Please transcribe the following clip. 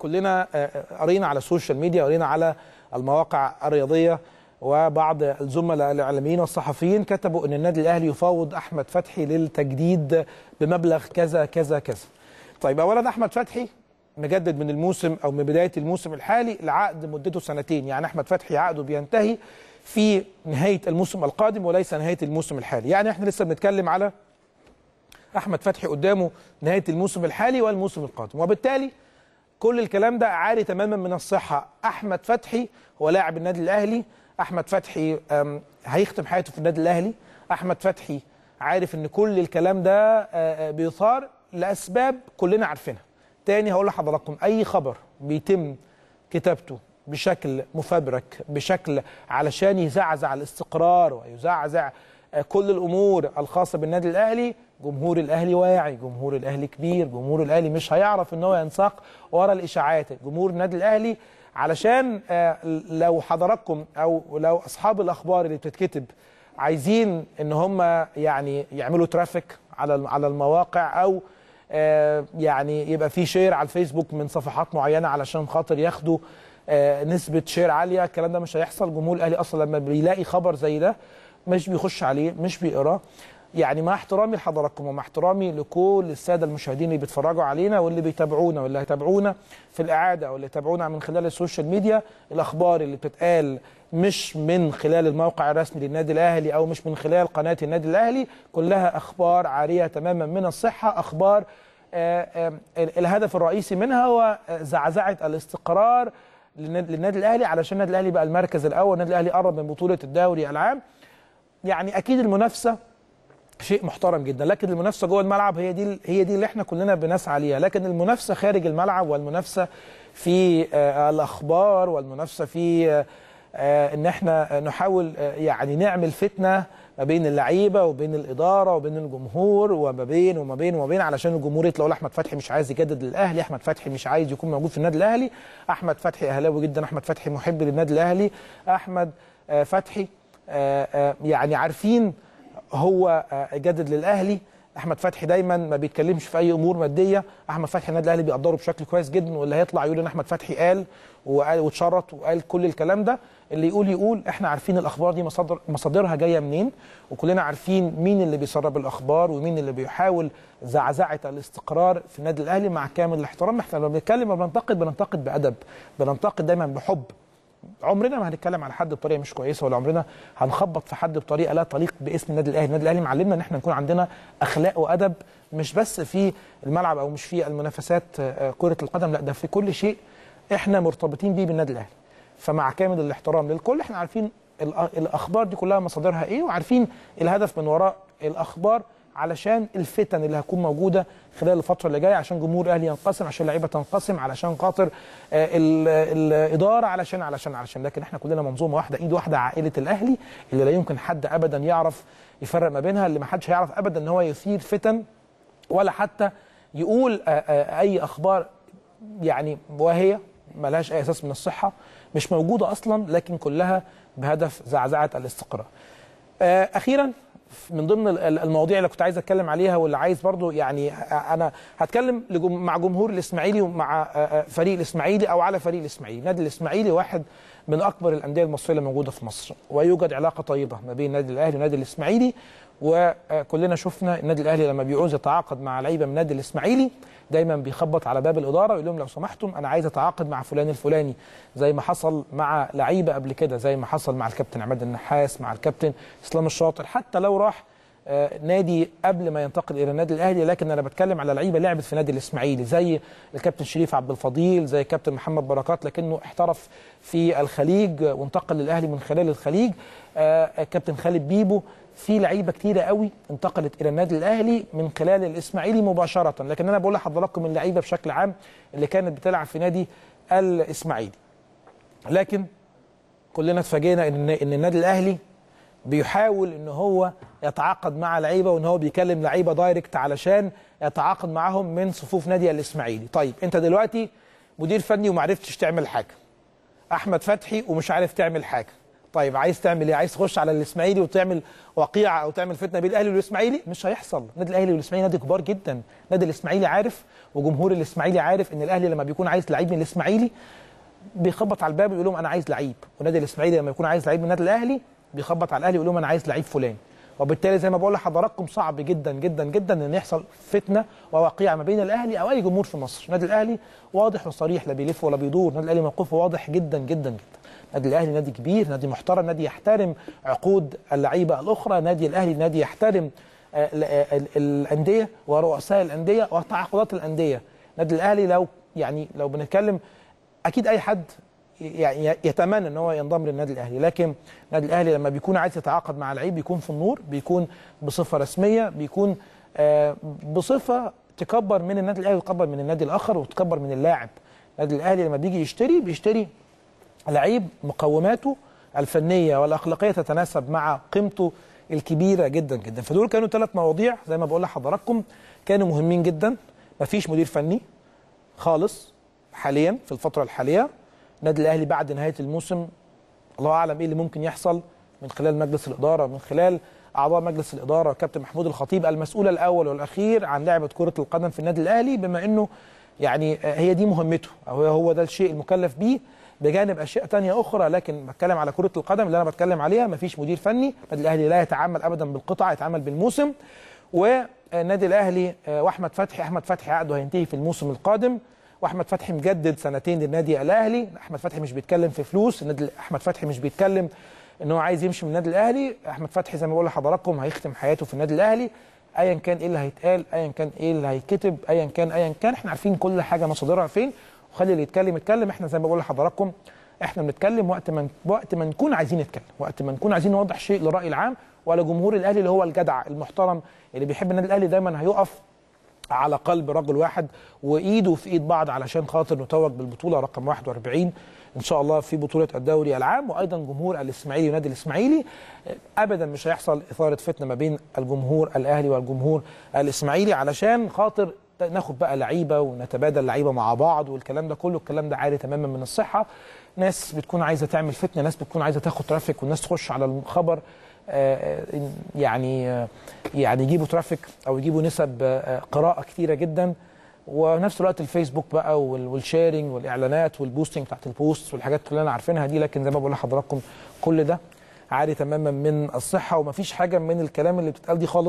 كلنا قرينا على السوشيال ميديا، قرينا على المواقع الرياضيه، وبعض الزملاء الاعلاميين والصحفيين كتبوا ان النادي الاهلي يفاوض احمد فتحي للتجديد بمبلغ كذا كذا كذا. طيب، اولا احمد فتحي مجدد من الموسم او من بدايه الموسم الحالي لعقد مدته سنتين، يعني احمد فتحي عقده بينتهي في نهايه الموسم القادم وليس نهايه الموسم الحالي، يعني احنا لسه بنتكلم على احمد فتحي قدامه نهايه الموسم الحالي والموسم القادم، وبالتالي كل الكلام ده عاري تماما من الصحه. احمد فتحي هو لاعب النادي الاهلي، احمد فتحي هيختم حياته في النادي الاهلي، احمد فتحي عارف ان كل الكلام ده بيثار لاسباب كلنا عارفينها. تاني هقول لحضراتكم، اي خبر بيتم كتابته بشكل مفبرك، بشكل علشان يزعزع الاستقرار ويزعزع كل الامور الخاصه بالنادي الاهلي، جمهور الاهلي واعي، جمهور الاهلي كبير، جمهور الاهلي مش هيعرف ان هو ينساق ورا الاشاعات. جمهور النادي الاهلي علشان لو حضراتكم او لو اصحاب الاخبار اللي بتتكتب عايزين ان هم يعني يعملوا ترافيك على المواقع، او يعني يبقى في شير على الفيسبوك من صفحات معينه علشان خاطر ياخدوا نسبه شير عاليه، الكلام ده مش هيحصل. جمهور الاهلي اصلا لما بيلاقي خبر زي ده مش بيخش عليه، مش بيقراه. يعني مع احترامي لحضراتكم ومع احترامي لكل الساده المشاهدين اللي بيتفرجوا علينا واللي بيتابعونا واللي هيتابعونا في الاعاده واللي هيتابعونا من خلال السوشيال ميديا، الاخبار اللي بتتقال مش من خلال الموقع الرسمي للنادي الاهلي او مش من خلال قناه النادي الاهلي كلها اخبار عاريه تماما من الصحه، اخبار الهدف الرئيسي منها هو زعزعه الاستقرار للنادي الاهلي، علشان النادي الاهلي بقى المركز الاول، النادي الاهلي قرب من بطوله الدوري العام. يعني اكيد المنافسه شيء محترم جدا، لكن المنافسه جوه الملعب هي دي اللي احنا كلنا بنسعى ليها، لكن المنافسه خارج الملعب والمنافسه في الاخبار والمنافسه في ان احنا نحاول يعني نعمل فتنه ما بين اللعيبه وبين الاداره وبين الجمهور وما بين علشان الجمهور يطلع يقول احمد فتحي مش عايز يجدد للاهلي، احمد فتحي مش عايز يكون موجود في النادي الاهلي، احمد فتحي اهلاوي جدا، احمد فتحي محب للنادي الاهلي، احمد فتحي يعني عارفين هو جدد للاهلي، احمد فتحي دايما ما بيتكلمش في اي امور ماديه، احمد فتحي النادي الاهلي بيقدره بشكل كويس جدا، واللي هيطلع يقول ان احمد فتحي قال واتشرط وقال كل الكلام ده، اللي يقول احنا عارفين الاخبار دي مصادرها جايه منين، وكلنا عارفين مين اللي بيسرب الاخبار ومين اللي بيحاول زعزعه الاستقرار في النادي الاهلي. مع كامل الاحترام، احنا لما بنتكلم بننتقد بادب، بننتقد دايما بحب، عمرنا ما هنتكلم على حد بطريقه مش كويسه، ولا عمرنا هنخبط في حد بطريقه لا تليق باسم النادي الاهلي. النادي الاهلي معلمنا ان احنا نكون عندنا اخلاق وادب، مش بس في الملعب او مش في المنافسات كره القدم، لا ده في كل شيء احنا مرتبطين بيه بالنادي الاهلي. فمع كامل الاحترام للكل، احنا عارفين الاخبار دي كلها مصادرها ايه، وعارفين الهدف من وراء الاخبار علشان الفتن اللي هتكون موجوده خلال الفتره اللي جايه، عشان جمهور الاهلي ينقسم، عشان اللعيبه تنقسم، علشان خاطر الاداره، علشان لكن احنا كلنا منظومه واحده، ايد واحده، عائله الاهلي اللي لا يمكن حد ابدا يعرف يفرق ما بينها، اللي ما حدش هيعرف ابدا ان هو يثير فتن ولا حتى يقول اي اخبار يعني وهي ملهاش اي اساس من الصحه، مش موجوده اصلا، لكن كلها بهدف زعزعه الاستقرار. اخيرا، من ضمن المواضيع اللي كنت عايز اتكلم عليها واللي عايز برضو يعني انا هتكلم مع جمهور الاسماعيلي ومع فريق الاسماعيلي او على فريق الاسماعيلي. نادي الاسماعيلي واحد من اكبر الانديه المصريه اللي موجوده في مصر، ويوجد علاقه طيبه ما بين النادي الاهلي والنادي الاسماعيلي، وكلنا شفنا النادي الاهلي لما بيعوز يتعاقد مع لعيبه من النادي الاسماعيلي دايما بيخبط على باب الاداره ويقول لهم لو سمحتم انا عايز اتعاقد مع فلان الفلاني، زي ما حصل مع لعيبه قبل كده، زي ما حصل مع الكابتن عماد النحاس، مع الكابتن اسلام الشاطر، حتى لو راح نادي قبل ما ينتقل الى النادي الاهلي، لكن انا بتكلم على لعيبه لعبت في النادي الاسماعيلي زي الكابتن شريف عبد الفضيل، زي الكابتن محمد بركات لكنه احترف في الخليج وانتقل للاهلي من خلال الخليج، الكابتن خالد بيبو، في لعيبه كتيره قوي انتقلت الى النادي الاهلي من خلال الاسماعيلي مباشره. لكن انا بقول لحضراتكم اللعيبه بشكل عام اللي كانت بتلعب في نادي الاسماعيلي، لكن كلنا اتفاجئنا ان النادي الاهلي بيحاول ان هو يتعاقد مع لعيبه، وان هو بيكلم لعيبه دايركت علشان يتعاقد معاهم من صفوف نادي الاسماعيلي. طيب انت دلوقتي مدير فني ومعرفتش تعمل حاجه، احمد فتحي ومش عارف تعمل حاجه، طيب عايز تعمل ايه؟ عايز تخش على الاسماعيلي وتعمل وقيعه او تعمل فتنه بين الاهلي والاسماعيلي؟ مش هيحصل. النادي الاهلي والاسماعيلي نادي كبار جدا، نادي الاسماعيلي عارف وجمهور الاسماعيلي عارف ان الاهلي لما بيكون عايز لعيب من الاسماعيلي بيخبط على الباب ويقول لهم انا عايز لعيب، ونادي الاسماعيلي لما يكون عايز لعيب من النادي الاهلي بيخبط على الاهلي ويقول لهم انا عايز لعيب فلان. وبالتالي زي ما بقول لحضراتكم صعب جدا جدا جدا ان يحصل فتنه ووقيعه ما بين الاهلي او اي جمهور في مصر. النادي الاهلي واضح وصريح، لا بيلف ولا بيدور، النادي الاهلي موقفه واضح جدا جدا جدا. النادي الاهلي نادي كبير، نادي محترم، نادي يحترم عقود اللعيبه الاخرى، نادي الاهلي نادي يحترم الانديه ورؤساء الانديه وتعاقدات الانديه. النادي الاهلي لو يعني لو بنتكلم اكيد اي حد يتمنى ان هو ينضم للنادي الاهلي، لكن النادي الاهلي لما بيكون عايز يتعاقد مع لعيب بيكون في النور، بيكون بصفه رسميه، بيكون بصفه تكبر من النادي الاهلي وتكبر من النادي الاخر وتكبر من اللاعب. النادي الاهلي لما بيجي يشتري بيشتري لعيب مقوماته الفنيه والاخلاقيه تتناسب مع قيمته الكبيره جدا جدا. فدول كانوا ثلاث مواضيع زي ما بقول لحضراتكم كانوا مهمين جدا. مفيش مدير فني خالص حاليا في الفتره الحاليه. النادي الاهلي بعد نهايه الموسم الله اعلم ايه اللي ممكن يحصل من خلال مجلس الاداره، من خلال اعضاء مجلس الاداره كابتن محمود الخطيب المسؤول الاول والاخير عن لعبه كره القدم في النادي الاهلي، بما انه يعني هي دي مهمته او هو ده الشيء المكلف بيه بجانب اشياء ثانيه اخرى. لكن بتكلم على كره القدم اللي انا بتكلم عليها، مفيش مدير فني. النادي الاهلي لا يتعامل ابدا بالقطعه، يتعامل بالموسم. والنادي الاهلي واحمد فتحي، احمد فتحي عقده هينتهي في الموسم القادم، واحمد فتحي مجدد سنتين للنادي الاهلي. احمد فتحي مش بيتكلم في فلوس، احمد فتحي مش بيتكلم ان هو عايز يمشي من النادي الاهلي. احمد فتحي زي ما بقول لحضراتكم هيختم حياته في النادي الاهلي، ايا كان ايه اللي هيتقال، ايا كان ايه اللي هيتكتب، ايا كان احنا عارفين كل حاجه مصادرها فين، وخلي اللي يتكلم يتكلم. احنا زي ما بقول لحضراتكم احنا بنتكلم وقت ما نكون عايزين نتكلم، وقت ما نكون عايزين نوضح شيء للراي العام ولجمهور الاهلي اللي هو الجدع المحترم اللي بيحب النادي الاهلي، دايما هيقف على قلب رجل واحد وايده في ايد بعض علشان خاطر نتوج بالبطوله رقم 41 ان شاء الله في بطوله الدوري العام. وايضا جمهور الاسماعيلي ونادي الاسماعيلي ابدا مش هيحصل اثاره فتنه ما بين الجمهور الاهلي والجمهور الاسماعيلي علشان خاطر ناخد بقى لعيبه ونتبادل لعيبه مع بعض والكلام ده كله. الكلام ده عالي تماما من الصحه. ناس بتكون عايزه تعمل فتنه، ناس بتكون عايزه تاخد ترافيك، والناس تخش على الخبر يعني يجيبوا ترافيك او يجيبوا نسب قراءه كثيره جدا. ونفس الوقت الفيسبوك بقى والشيرنج والاعلانات والبوستنج بتاعت البوست والحاجات اللي انا عارفينها دي. لكن زي ما بقول لحضراتكم كل ده عالي تماما من الصحه، ومفيش حاجه من الكلام اللي بتتقال دي خالص.